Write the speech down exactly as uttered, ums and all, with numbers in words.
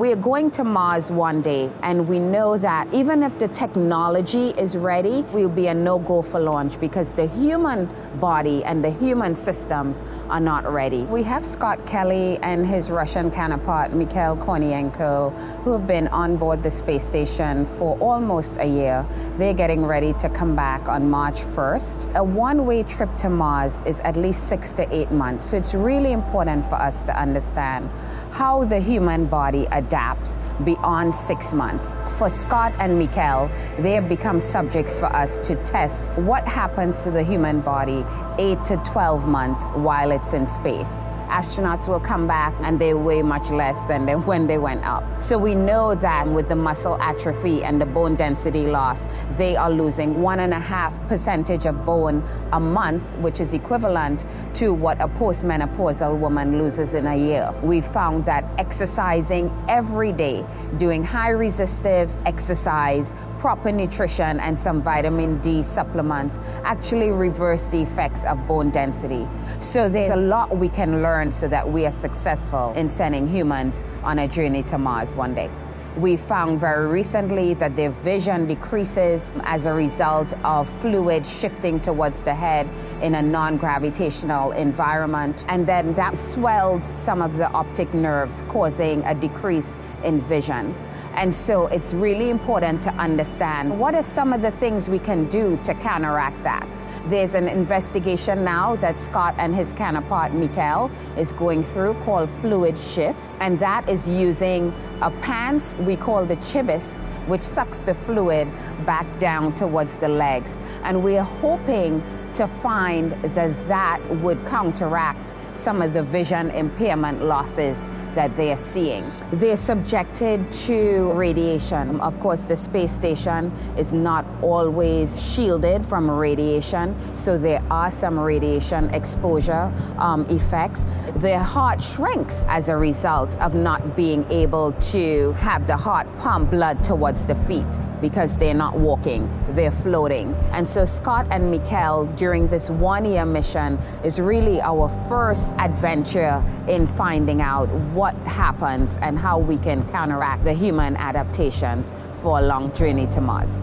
We are going to Mars one day, and we know that even if the technology is ready, we'll be a no-go for launch because the human body and the human systems are not ready. We have Scott Kelly and his Russian counterpart, Mikhail Kornienko, who have been on board the space station for almost a year. They're getting ready to come back on March first. A one-way trip to Mars is at least six to eight months, so it's really important for us to understand how the human body adapts beyond six months. For Scott and Mikkel, they have become subjects for us to test what happens to the human body eight to twelve months while it's in space. Astronauts will come back and they weigh much less than they, when they went up. So we know that with the muscle atrophy and the bone density loss, they are losing one and a half percentage of bone a month, which is equivalent to what a postmenopausal woman loses in a year. We found that exercising every day, doing high resistive exercise, proper nutrition, and some vitamin D supplements actually reverse the effects of bone density. So there's a lot we can learn so that we are successful in sending humans on a journey to Mars one day. We found very recently that their vision decreases as a result of fluid shifting towards the head in a non-gravitational environment, and then that swells some of the optic nerves, causing a decrease in vision. And so it's really important to understand what are some of the things we can do to counteract that. There's an investigation now that Scott and his counterpart Mikkel is going through called Fluid Shifts, and that is using a pants we call the chibis, which sucks the fluid back down towards the legs. And we are hoping to find that that would counteract some of the vision impairment losses that they are seeing. They're subjected to radiation. Of course, the space station is not always shielded from radiation, so there are some radiation exposure um, effects. Their heart shrinks as a result of not being able to have the heart pump blood towards the feet because they're not walking, they're floating. And so Scott and Mikkel during this one-year mission is really our first adventure in finding out what happens and how we can counteract the human adaptations for a long journey to Mars.